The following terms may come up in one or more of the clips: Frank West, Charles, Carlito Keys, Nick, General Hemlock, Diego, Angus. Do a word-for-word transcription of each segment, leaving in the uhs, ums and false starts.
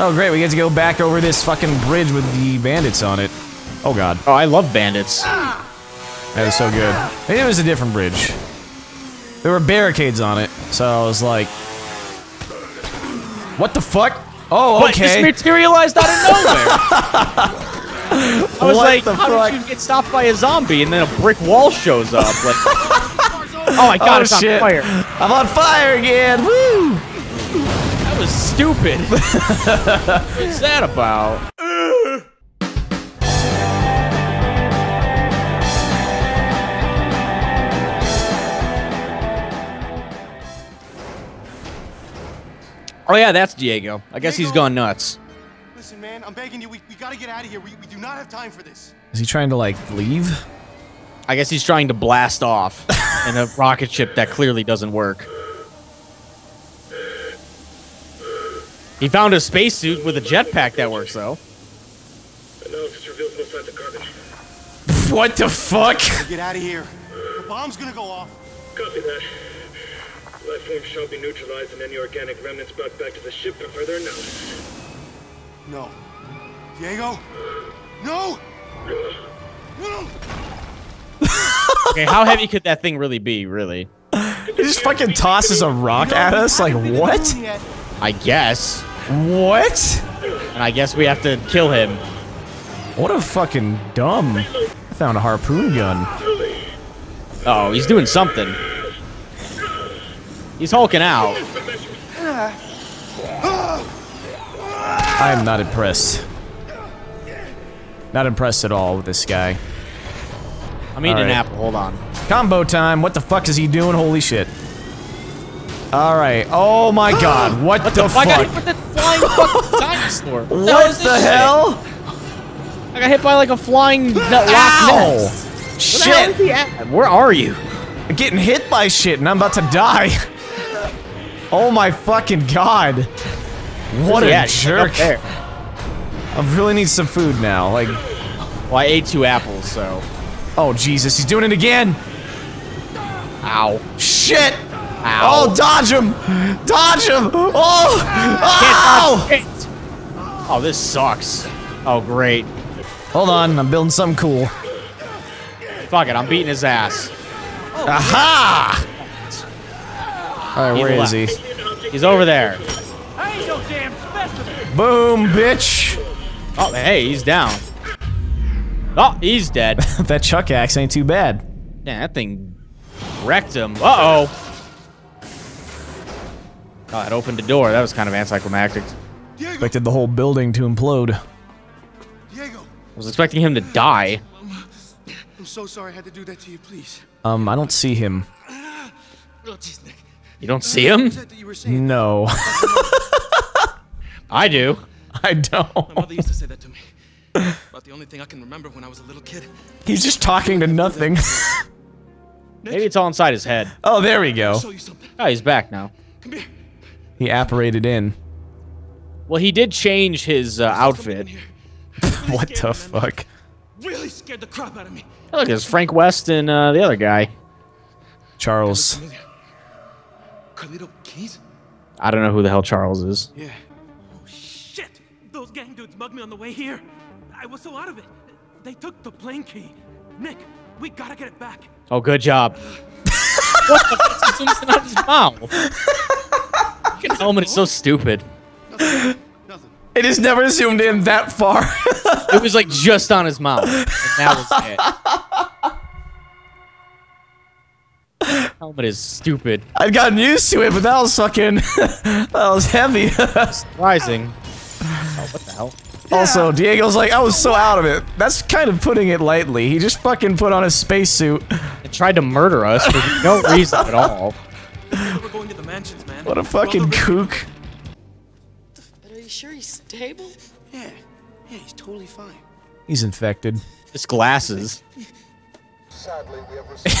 Oh great, we get to go back over this fucking bridge with the bandits on it. Oh god. Oh, I love bandits. That was so good. It was a different bridge. There were barricades on it, so I was like... What the fuck? Oh, okay. But it just materialized out of nowhere! I was what like, how fuck? did you get stopped by a zombie and then a brick wall shows up? Like, oh my god, oh, it's shit. on fire. I'm on fire again, woo! That was stupid. What's that about? Oh yeah, that's Diego. I guess Diego. He's gone nuts. Listen, man, I'm begging you, we, we gotta get out of here. We, we do not have time for this. Is he trying to, like, leave? I guess he's trying to blast off in a rocket ship that clearly doesn't work. He found a spacesuit with a jetpack that works, though. What the fuck? Get out of here. The bomb's gonna go off. Copy that. Life forms shall be neutralized and any organic remnants brought back to the ship for further analysis. No. Diego? No! No! Okay, how heavy could that thing really be, really? It just fucking tosses a rock at us? Like, what? I guess. What? And I guess we have to kill him. What a fucking dumb. I found a harpoon gun. Uh oh, he's doing something. He's hulking out. I am not impressed. Not impressed at all with this guy. I'm eating an apple, hold on. Combo time, what the fuck is he doing? Holy shit. Alright, oh my god, what, what the, the fuck? I got hit with the flying fucking dinosaur. What, what the shit? hell? I got hit by like a flying rock. Shit! Where are you? I'm getting hit by shit and I'm about to die. Oh my fucking god. What a jerk. I really need some food now, like... Well, I ate two apples, so... Oh, Jesus, he's doing it again! Ow. Shit! Ow. Oh, dodge him! Dodge him! Oh! Oh! Can't dodge it. Oh, this sucks. Oh, great. Hold on, I'm building something cool. Fuck it, I'm beating his ass. Aha! Alright, where is he? He's over there. Boom, bitch! Oh, hey, he's down. Oh, he's dead. That chuck axe ain't too bad. Yeah, that thing wrecked him. Uh-oh! Oh, it opened the door. That was kind of anticlimactic. Diego. Expected the whole building to implode. Diego. I was expecting him to die. I'm so sorry I had to do that to you, please. Um, I don't see him. You don't see him? No. I do. I don't. My mother used to say that to me. About the only thing I can remember when I was a little kid. He's just talking to nothing. Maybe it's all inside his head. Oh, there we go. Oh, he's back now. Come here. He apparated in. Well, he did change his uh, outfit. What the fuck? Really scared the crap out of me. Look, there's Frank West and uh, the other guy. Charles. Carlito Keys? I don't know who the hell Charles is. Yeah. Those gang dudes mugged me on the way here. I was so out of it. They took the plane key. Nick, we gotta get it back. Oh, good job. What the fuck is this out of his mouth? Fucking helmet is so stupid. Nothing. Nothing. It is never zoomed in that far. It was like just on his mouth. And that was it. Helmet is stupid. I'd gotten used to it, but that was fucking... that was heavy. Surprising. Oh, what the hell? Yeah. Also, Diego's like, I was so out of it. That's kind of putting it lightly. He just fucking put on a spacesuit and tried to murder us for no reason at all. We're going to the mansions, man. What a fucking kook. But are you sure he's stable? Yeah. Yeah, he's totally fine. He's infected. His glasses. Sadly, we have received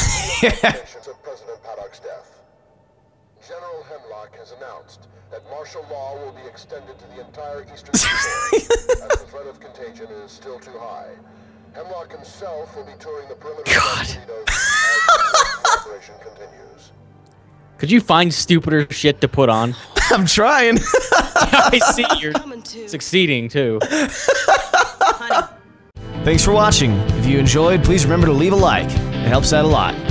recommendations of President Paddock's death. General Hemlock has announced that martial law will be extended to the entire eastern seaboard as the threat of contagion is still too high. Hemlock himself will be touring the perimeter God. of the as the operation continues. Could you find stupider shit to put on? I'm trying. I see you're succeeding too. Thanks for watching. If you enjoyed, please remember to leave a like. It helps out a lot.